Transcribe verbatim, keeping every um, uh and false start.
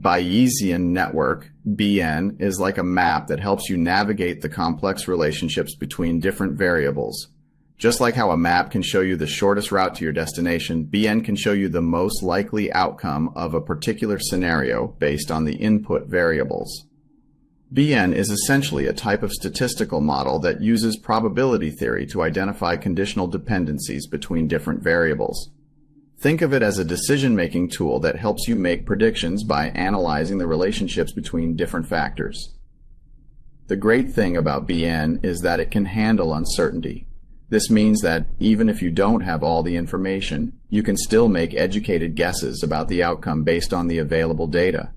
Bayesian network, B N, is like a map that helps you navigate the complex relationships between different variables. Just like how a map can show you the shortest route to your destination, B N can show you the most likely outcome of a particular scenario based on the input variables. B N is essentially a type of statistical model that uses probability theory to identify conditional dependencies between different variables. Think of it as a decision-making tool that helps you make predictions by analyzing the relationships between different factors. The great thing about B N is that it can handle uncertainty. This means that even if you don't have all the information, you can still make educated guesses about the outcome based on the available data.